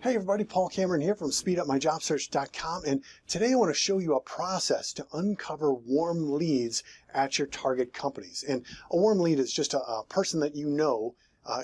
Hey everybody, Paul Cameron here from speedupmyjobsearch.com, and today I want to show you a process to uncover warm leads at your target companies. And a warm lead is just a person that you know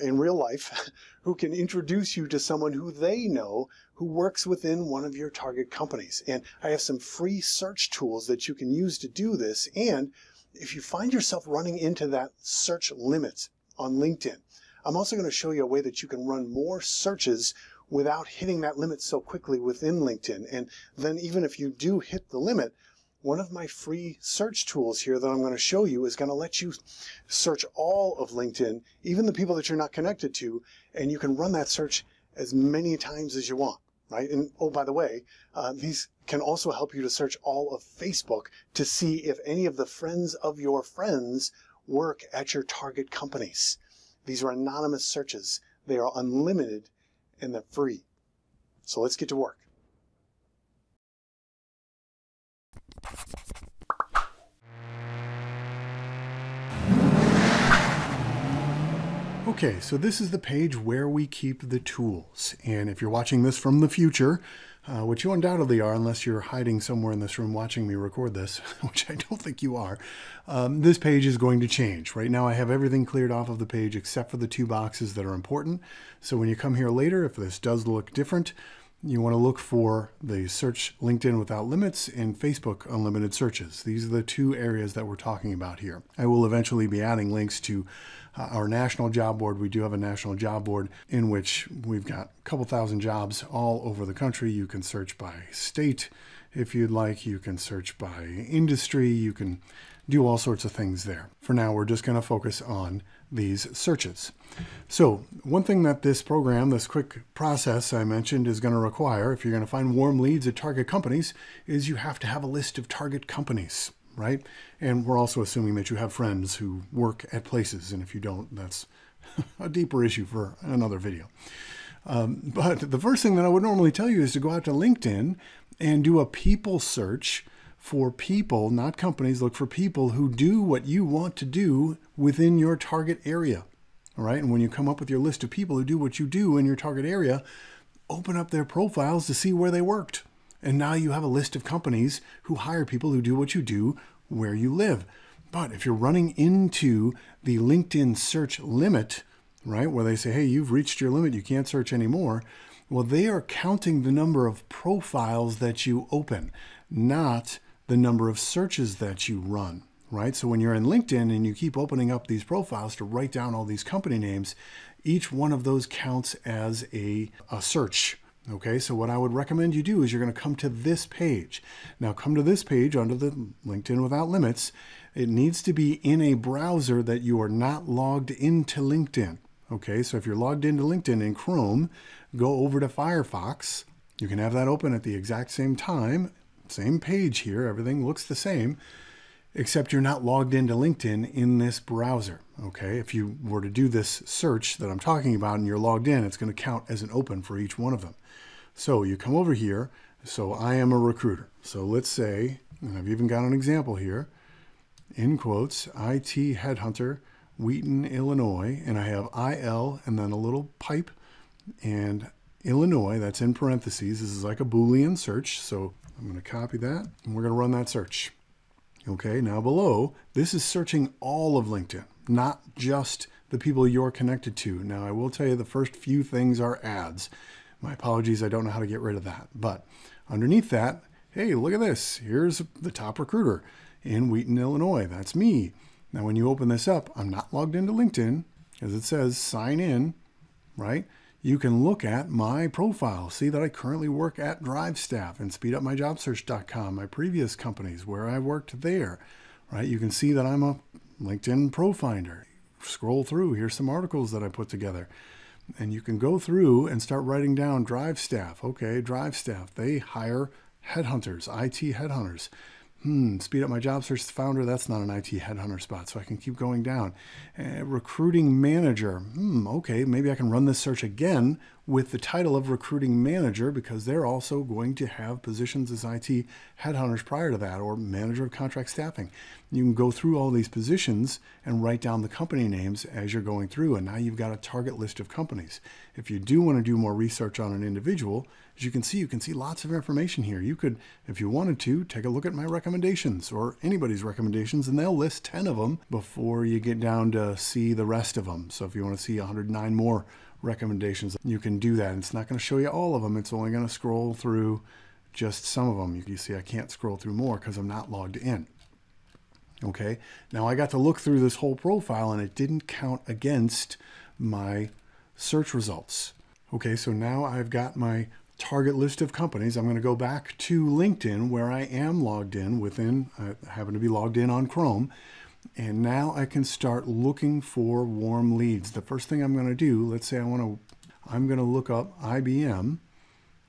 in real life who can introduce you to someone who they know who works within one of your target companies. And I have some free search tools that you can use to do this. And if you find yourself running into that search limit on LinkedIn, I'm also going to show you a way that you can run more searches without hitting that limit so quickly within LinkedIn. And then even if you do hit the limit, one of my free search tools here that I'm going to show you is going to let you search all of LinkedIn, even the people that you're not connected to, and you can run that search as many times as you want, right? And oh, by the way, these can also help you to search all of Facebook to see if any of the friends of your friends work at your target companies. These are anonymous searches. They are unlimited and they're free. So let's get to work. Okay, so this is the page where we keep the tools. And if you're watching this from the future, which you undoubtedly are, unless you're hiding somewhere in this room watching me record this, which I don't think you are, this page is going to change. Right now I have everything cleared off of the page except for the two boxes that are important. So when you come here later, if this does look different, you want to look for the search LinkedIn without limits and Facebook unlimited searches. These are the two areas that we're talking about here. I will eventually be adding links to our national job board. We do have a national job board in which we've got a couple thousand jobs all over the country. You can search by state if you'd like. You can search by industry. You can do all sorts of things there. For now, we're just going to focus on these searches. So one thing that this program, this quick process I mentioned, is going to require, if you're going to find warm leads at target companies, is you have to have a list of target companies, right? And we're also assuming that you have friends who work at places. And if you don't, that's a deeper issue for another video. But the first thing that I would normally tell you is to go out to LinkedIn and do a people search for people, not companies. Look for people who do what you want to do within your target area. All right. And when you come up with your list of people who do what you do in your target area, open up their profiles to see where they worked. And now you have a list of companies who hire people who do what you do where you live. But if you're running into the LinkedIn search limit, right, where they say, hey, you've reached your limit, you can't search anymore. Well, they are counting the number of profiles that you open, not the number of searches that you run, right? So when you're in LinkedIn and you keep opening up these profiles to write down all these company names, each one of those counts as a search, okay? So what I would recommend you do is you're going to come to this page. Now come to this page under the LinkedIn Without Limits. It needs to be in a browser that you are not logged into LinkedIn, okay? So if you're logged into LinkedIn in Chrome, go over to Firefox. You can have that open at the exact same time. Same page here, everything looks the same, except you're not logged into LinkedIn in this browser, okay? If you were to do this search that I'm talking about and you're logged in, it's going to count as an open for each one of them. So you come over here. So I am a recruiter. So let's say, and I've even got an example here, in quotes, IT headhunter, Wheaton, Illinois, and I have IL and then a little pipe and Illinois, that's in parentheses. This is like a Boolean search. So I'm going to copy that and we're going to run that search. Okay, now below, this is searching all of LinkedIn, not just the people you're connected to. Now, I will tell you the first few things are ads. My apologies, I don't know how to get rid of that. But underneath that, hey, look at this. Here's the top recruiter in Wheaton, Illinois. That's me. Now, when you open this up, I'm not logged into LinkedIn, as it says sign in, right? You can look at my profile, see that I currently work at DriveStaff and speedupmyjobsearch.com, my previous companies where I worked there, right? You can see that I'm a LinkedIn Pro Finder. Scroll through, here's some articles that I put together. And you can go through and start writing down DriveStaff. Okay, DriveStaff, they hire headhunters, IT headhunters. Speed Up My Job Search founder, that's not an IT headhunter spot, so I can keep going down. Recruiting manager, okay, maybe I can run this search again with the title of recruiting manager, because they're also going to have positions as IT headhunters prior to that, or manager of contract staffing. You can go through all these positions and write down the company names as you're going through, and now you've got a target list of companies. If you do want to do more research on an individual, as you can see lots of information here. You could, if you wanted to, take a look at my recommendations or anybody's recommendations, and they'll list 10 of them before you get down to see the rest of them. So if you want to see 109 more recommendations, you can do that. And it's not going to show you all of them. It's only going to scroll through just some of them. You see I can't scroll through more because I'm not logged in. Okay, now I got to look through this whole profile and it didn't count against my search results. Okay, so now I've got my target list of companies. I'm going to go back to LinkedIn where I am logged in within. I happen to be logged in on Chrome. And now I can start looking for warm leads. The first thing I'm going to do, let's say I'm going to look up IBM,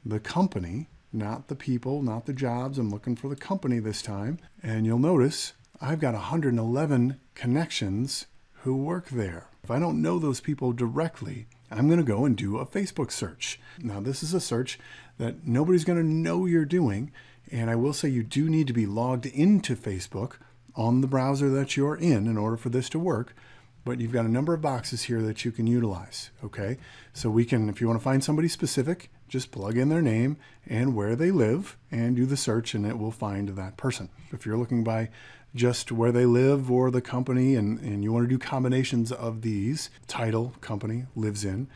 the company, not the people, not the jobs. I'm looking for the company this time. And you'll notice I've got 111 connections who work there. If I don't know those people directly, I'm going to go and do a Facebook search. Now, this is a search that nobody's going to know you're doing. And I will say you do need to be logged into Facebook on the browser that you're in order for this to work, but you've got a number of boxes here that you can utilize, okay? So we can, if you want to find somebody specific, just plug in their name and where they live and do the search, and it will find that person. If you're looking by just where they live or the company, and you want to do combinations of these, title, company, lives in.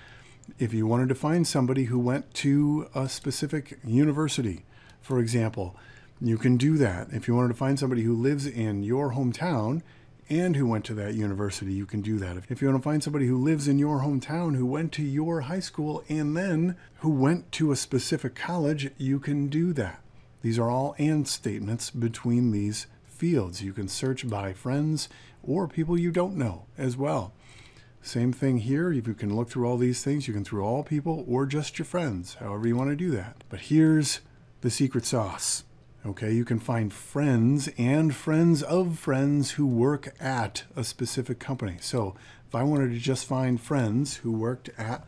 If you wanted to find somebody who went to a specific university, for example, you can do that. If you wanted to find somebody who lives in your hometown and who went to that university, you can do that. If you want to find somebody who lives in your hometown, who went to your high school, and then who went to a specific college, you can do that. These are all and statements between these fields. You can search by friends or people you don't know as well. Same thing here. If you can look through all these things, you can through all people or just your friends, however you want to do that. But here's the secret sauce. Okay, you can find friends and friends of friends who work at a specific company. So if I wanted to just find friends who worked at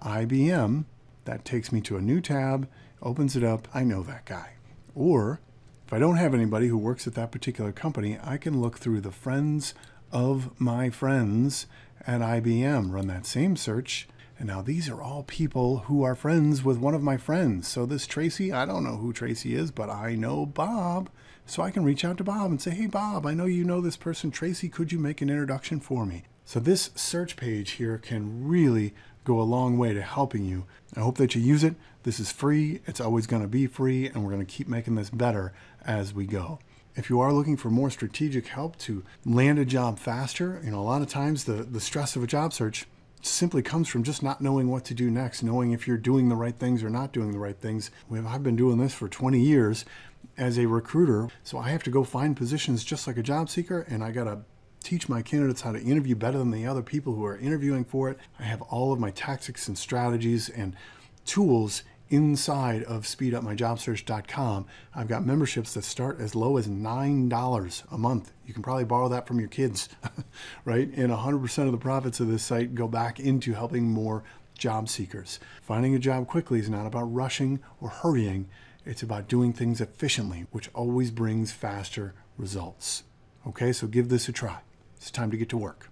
IBM, that takes me to a new tab, opens it up. I know that guy. Or if I don't have anybody who works at that particular company, I can look through the friends of my friends at IBM, run that same search. And now these are all people who are friends with one of my friends. So this Tracy, I don't know who Tracy is, but I know Bob. So I can reach out to Bob and say, hey, Bob, I know you know this person. Tracy, could you make an introduction for me? So this search page here can really go a long way to helping you. I hope that you use it. This is free. It's always going to be free. And we're going to keep making this better as we go. If you are looking for more strategic help to land a job faster, you know, a lot of times the stress of a job search simply comes from just not knowing what to do next, knowing if you're doing the right things or not doing the right things. I've been doing this for 20 years as a recruiter, so I have to go find positions just like a job seeker, and I got to teach my candidates how to interview better than the other people who are interviewing for it. I have all of my tactics and strategies and tools inside of speedupmyjobsearch.com. I've got memberships that start as low as $9 a month. You can probably borrow that from your kids, right? And 100% of the profits of this site go back into helping more job seekers. Finding a job quickly is not about rushing or hurrying. It's about doing things efficiently, which always brings faster results. Okay, so give this a try. It's time to get to work.